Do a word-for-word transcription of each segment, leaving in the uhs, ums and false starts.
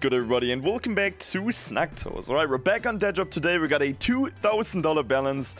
good, everybody, and welcome back to Snugtoes. Alright, we're back on Dead Drop today. We got a two thousand dollar balance,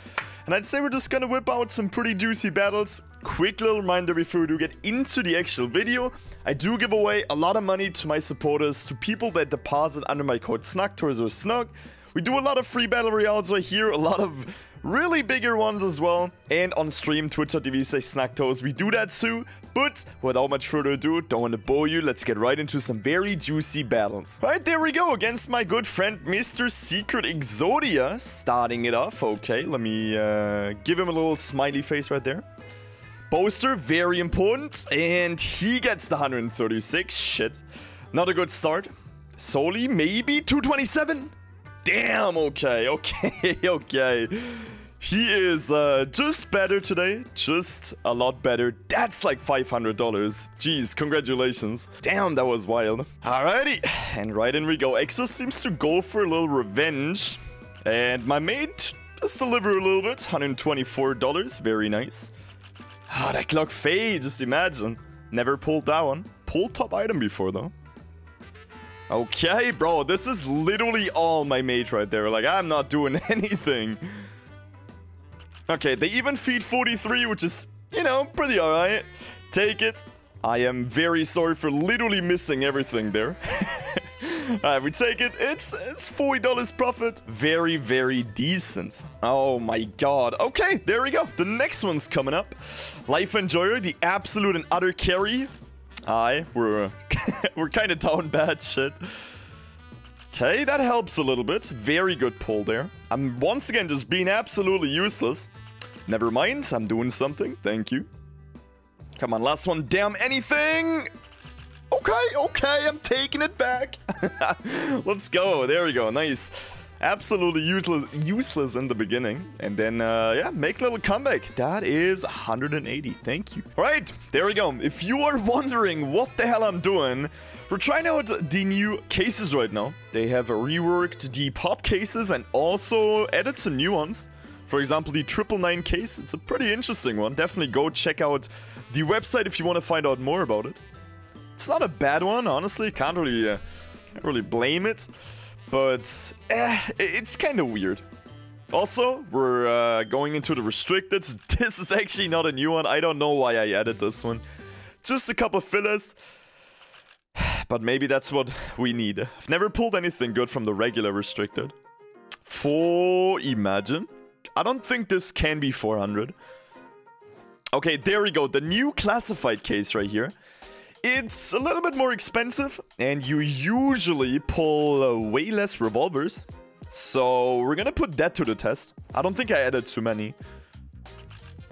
and I'd say we're just gonna whip out some pretty juicy battles. Quick little reminder before we do get into the actual video, I do give away a lot of money to my supporters, to people that deposit under my code Snugtoes or Snug. We do a lot of free battle royales right here, a lot of really bigger ones as well, and on stream twitch dot t v slash snugtoes we do that too. But without much further ado, don't want to bore you, let's get right into some very juicy battles. Alright, there we go, against my good friend Mister Secret Exodia, starting it off. Okay, let me uh, give him a little smiley face right there. Boaster, very important, and he gets the one hundred thirty-six. Shit, not a good start. Soli, maybe two twenty-seven? Damn, okay, okay, okay. He is uh, just better today. Just a lot better. That's like five hundred dollars. Jeez, congratulations. Damn, that was wild. Alrighty, and right in we go. Exo seems to go for a little revenge. And my mate does deliver a little bit. one hundred twenty-four dollars, very nice. Ah, that clock fade, just imagine. Never pulled that one. Pulled top item before, though. Okay, bro, this is literally all my mate right there. Like, I'm not doing anything. Okay, they even feed forty-three, which is, you know, pretty alright. Take it. I am very sorry for literally missing everything there. Alright, we take it. It's, it's forty dollars profit. Very, very decent. Oh my god. Okay, there we go. The next one's coming up. Life Enjoyer, the absolute and utter carry. Aye, we're we're kind of down bad shit. Okay, that helps a little bit. Very good pull there. I'm once again just being absolutely useless. Never mind, I'm doing something. Thank you. Come on, last one. Damn, anything. Okay, okay, I'm taking it back. Let's go. There we go. Nice. Absolutely useless, useless in the beginning. And then, uh, yeah, make a little comeback. That is one hundred eighty. Thank you. All right, there we go. If you are wondering what the hell I'm doing, we're trying out the new cases right now. They have reworked the pop cases and also added some new ones. For example, the triple nine case. It's a pretty interesting one. Definitely go check out the website if you want to find out more about it. It's not a bad one, honestly. Can't really, uh, can't really blame it. But, eh, it's kind of weird. Also, we're uh, going into the restricted. This is actually not a new one. I don't know why I added this one. Just a couple fillers. But maybe that's what we need. I've never pulled anything good from the regular restricted. For Imagine. I don't think this can be four hundred. Okay, there we go. The new classified case right here. It's a little bit more expensive, and you usually pull uh, way less revolvers. So we're gonna put that to the test. I don't think I added too many.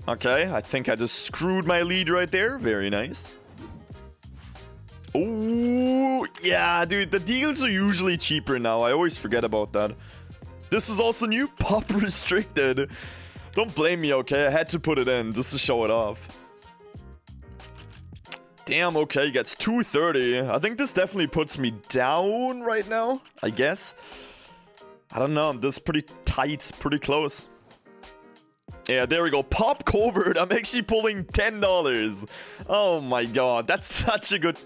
Okay, I think I just screwed my lead right there. Very nice. Oh, yeah, dude, the deals are usually cheaper now. I always forget about that. This is also new, pop restricted. Don't blame me, okay? I had to put it in just to show it off. Damn, okay, gets two thirty. I think this definitely puts me down right now, I guess. I don't know, this is pretty tight, pretty close. Yeah, there we go. Pop covert, I'm actually pulling ten dollars. Oh my god, that's such a good...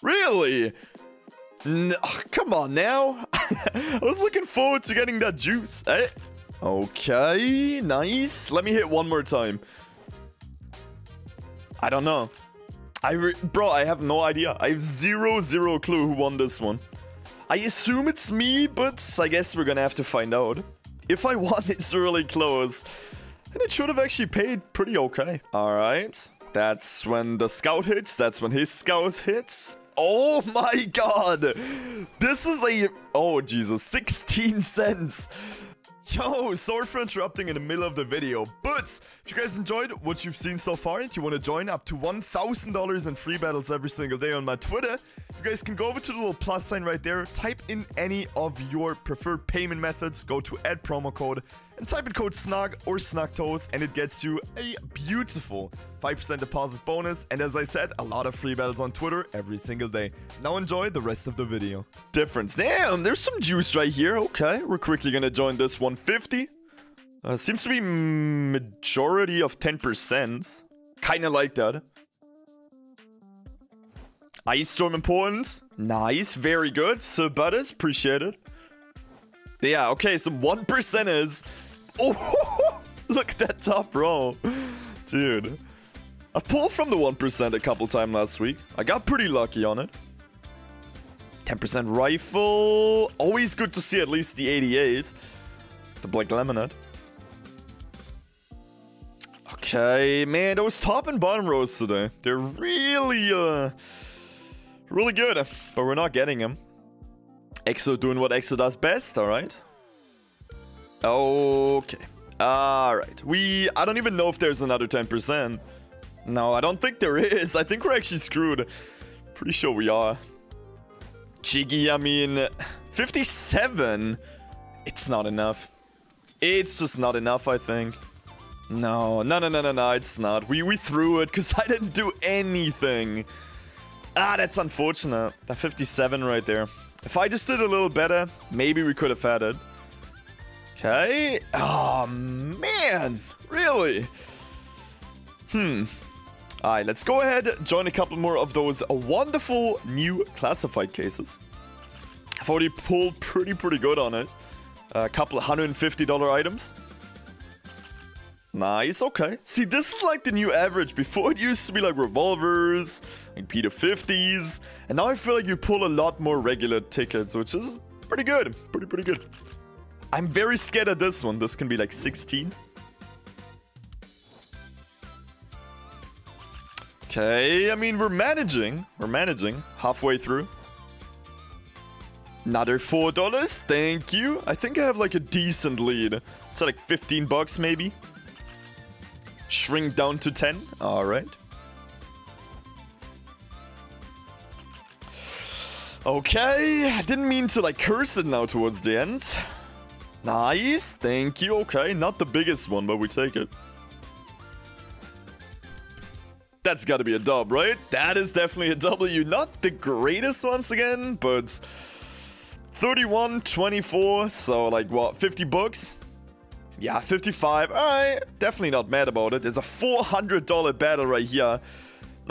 Really? No, come on now. I was looking forward to getting that juice. Eh? Okay, nice. Let me hit one more time. I don't know. I re Bro, I have no idea. I have zero, zero clue who won this one. I assume it's me, but I guess we're gonna have to find out. If I won, it's really close. And it should have actually paid pretty okay. Alright. That's when the scout hits. That's when his scout hits. Oh my god! This is a... Oh, Jesus. sixteen cents! Yo, sorry for interrupting in the middle of the video, but if you guys enjoyed what you've seen so far and you want to join up to one thousand dollars in free battles every single day on my Twitter, you guys can go over to the little plus sign right there, type in any of your preferred payment methods, go to add promo code, and type in code SNUG or SNUGTOES, and it gets you a beautiful five percent deposit bonus, and as I said, a lot of free battles on Twitter every single day. Now enjoy the rest of the video. Difference. Damn, there's some juice right here. Okay, we're quickly gonna join this one fifty. Uh, seems to be majority of ten percent. Kinda like that. Ice Storm Importance. Nice. Very good. Sir Butters. Appreciate it. Yeah, okay. Some one percenters. Oh, look at that top row. Dude. I pulled from the one percent a couple times last week. I got pretty lucky on it. ten percent rifle. Always good to see at least the eighty-eight. The black laminate. Okay, man, those top and bottom rows today. They're really, uh, really good. But we're not getting them. Exo doing what Exo does best, alright? Okay. Alright. We... I don't even know if there's another ten percent. No, I don't think there is. I think we're actually screwed. Pretty sure we are. Jiggy, I mean... fifty-seven? It's not enough. It's just not enough, I think. No, no, no, no, no, no, it's not. We, we threw it because I didn't do anything. Ah, that's unfortunate. That fifty-seven right there. If I just did a little better, maybe we could have had it. Okay. Oh, man. Really? Hmm. Alright, let's go ahead, join a couple more of those wonderful new classified cases. I've already pulled pretty, pretty good on it. A couple one hundred fifty dollar items. Nice, okay. See, this is like the new average. Before it used to be like revolvers, like P to fifties. And now I feel like you pull a lot more regular tickets, which is pretty good. Pretty, pretty good. I'm very scared of this one. This can be like sixteen. Okay, I mean, we're managing. We're managing halfway through. Another four dollars. Thank you. I think I have like a decent lead. It's like fifteen bucks maybe. Shrink down to ten. All right. Okay. I didn't mean to like curse it now towards the end. Nice. Thank you. Okay. Not the biggest one, but we take it. That's got to be a dub, right? That is definitely a W. Not the greatest once again, but thirty-one, twenty-four. So like what, fifty bucks? Yeah, fifty-five. All right, definitely not mad about it. There's a four hundred dollar battle right here.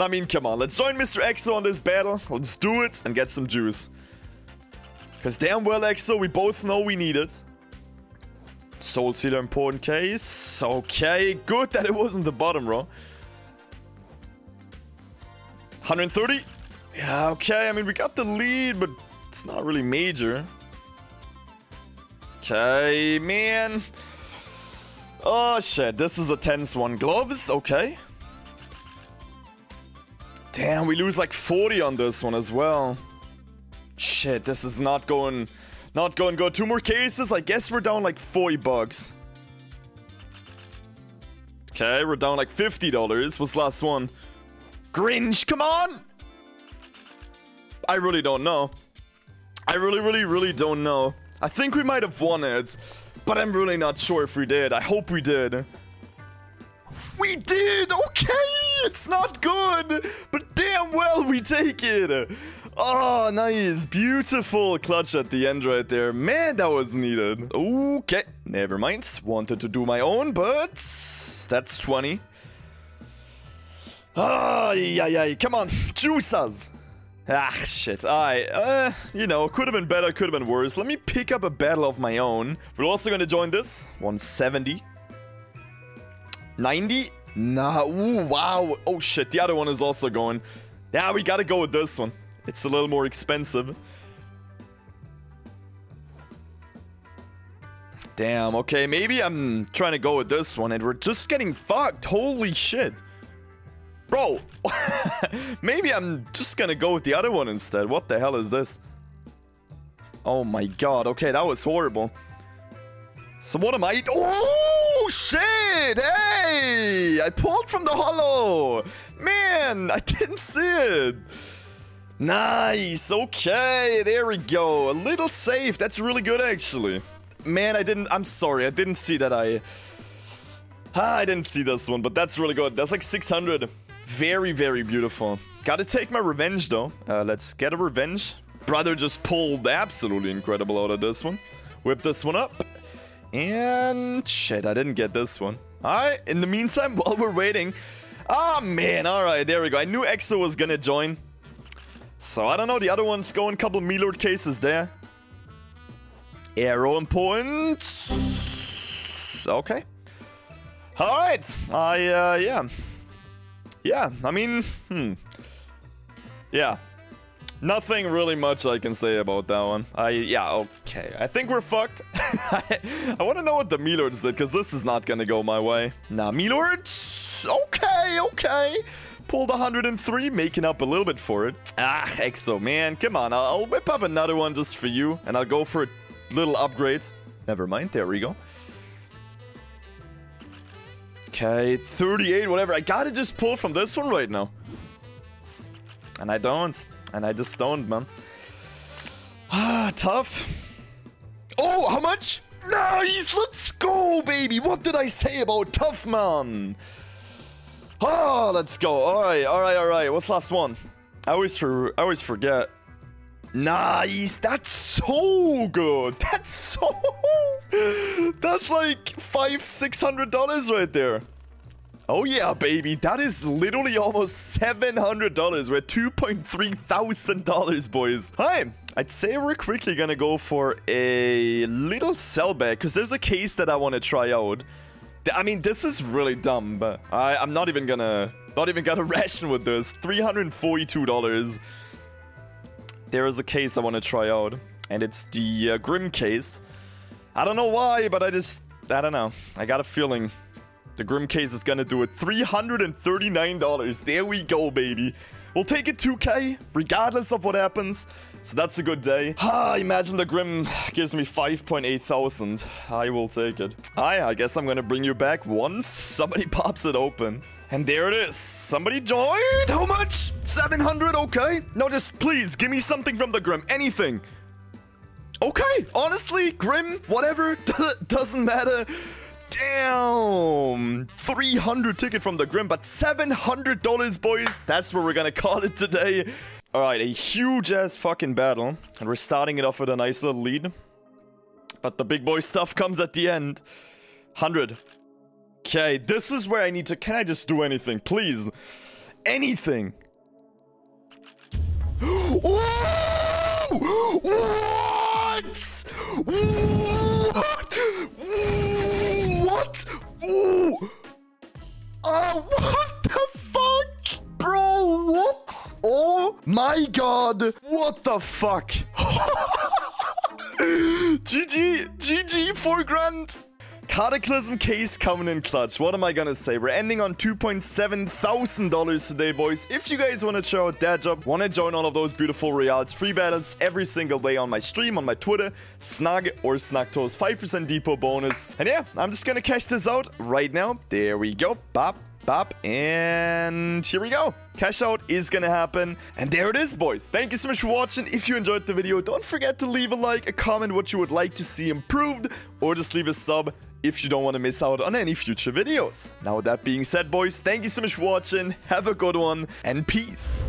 I mean, come on. Let's join Mister Exo on this battle. Let's do it and get some juice. Because damn well, Exo, we both know we need it. Soul Sealer Important Case. Okay, good that it wasn't the bottom row. one hundred thirty. Yeah, okay. I mean, we got the lead, but it's not really major. Okay, man. Oh, shit. This is a tense one. Gloves. Okay. Damn, we lose like forty on this one as well. Shit, this is not going... Not going good. Two more cases. I guess we're down like forty bucks. Okay, we're down like fifty dollars. What's the last one? Grinch, come on! I really don't know. I really, really, really don't know. I think we might have won it, but I'm really not sure if we did. I hope we did. We did! Okay! It's not good, but damn well we take it! Oh, nice. Beautiful clutch at the end right there. Man, that was needed. Okay, never mind. Wanted to do my own, but that's twenty. Ah, yeah, yeah, come on, juice us. Ah, shit, I, uh, you know, could have been better, could have been worse. Let me pick up a battle of my own. We're also going to join this. one seventy. ninety. Nah, ooh, wow. Oh, shit, the other one is also going. Yeah, we got to go with this one. It's a little more expensive. Damn, okay, maybe I'm trying to go with this one, and we're just getting fucked. Holy shit. Bro, maybe I'm just gonna go with the other one instead. What the hell is this? Oh my god. Okay, that was horrible. So what am I... Oh, shit! Hey! I pulled from the hollow! Man, I didn't see it. Nice. Okay, there we go. A little safe. That's really good, actually. Man, I didn't... I'm sorry. I didn't see that I... Ah, I didn't see this one, but that's really good. That's like six hundred. Very, very beautiful. Gotta take my revenge, though. Uh, let's get a revenge. Brother just pulled absolutely incredible out of this one. Whip this one up. And... shit, I didn't get this one. Alright, in the meantime, while we're waiting... Ah, man, alright, there we go. I knew Exo was gonna join. So I don't know, the other one's going a couple Milord cases there. Arrow and points. Okay. Alright. I, uh, yeah. Yeah, I mean, hmm. Yeah. Nothing really much I can say about that one. I, yeah, okay. I think we're fucked. I, I want to know what the Milords did, because this is not going to go my way. Nah, Milords. Okay, okay. Pulled one hundred and three, making up a little bit for it. Ah, Exo, man. Come on, I'll, I'll whip up another one just for you, and I'll go for a little upgrade. Never mind, there we go. Okay, thirty-eight, whatever. I gotta just pull from this one right now. And I don't. And I just don't, man. Ah, tough. Oh, how much? Nice! Let's go, baby! What did I say about tough, man? Ah, let's go. Alright, alright, alright. What's last one? I always, for I always forget. Nice! That's so good! That's so... That's like five, six hundred dollars right there. Oh yeah, baby. That is literally almost seven hundred dollars. We're two point three thousand dollars, boys. Hi. I'd say we're quickly gonna go for a little sell back because there's a case that I want to try out. I mean, this is really dumb, but I, I'm not even gonna, not even gonna ration with this. Three hundred forty-two dollars. There is a case I want to try out, and it's the uh, Grimm case. I don't know why, but I just... I don't know. I got a feeling the Grimm case is gonna do it. three hundred thirty-nine dollars. There we go, baby. We'll take it two K, regardless of what happens. So that's a good day. Ah, imagine the Grimm gives me five point eight thousand. I will take it. Aye, I guess I'm gonna bring you back once somebody pops it open. And there it is. Somebody joined. How much? seven hundred, okay. No, just please, give me something from the Grimm. Anything. Okay, honestly, Grimm, whatever, doesn't matter. Damn, three hundred ticket from the Grimm, but seven hundred dollars, boys. That's where we're gonna call it today. All right, a huge-ass fucking battle, and we're starting it off with a nice little lead. But the big boy stuff comes at the end. one hundred. Okay, this is where I need to... Can I just do anything, please? Anything. Ooh! What? What? Ooh. Uh, what the fuck? Bro, what? Oh my god. What the fuck? G G. G G. Four grand. Cataclysm case coming in clutch. What am I gonna say? We're ending on two point seven thousand dollars today, boys. If you guys want to check out Dead Drop, want to join all of those beautiful reals, free battles every single day on my stream, on my Twitter, Snug or Snugtoes, five percent depot bonus. And yeah, I'm just gonna cash this out right now. There we go. Bop, bop, and here we go. Cash out is gonna happen. And there it is, boys. Thank you so much for watching. If you enjoyed the video, don't forget to leave a like, a comment what you would like to see improved, or just leave a sub if you don't want to miss out on any future videos. Now, that being said, boys, thank you so much for watching. Have a good one, and peace.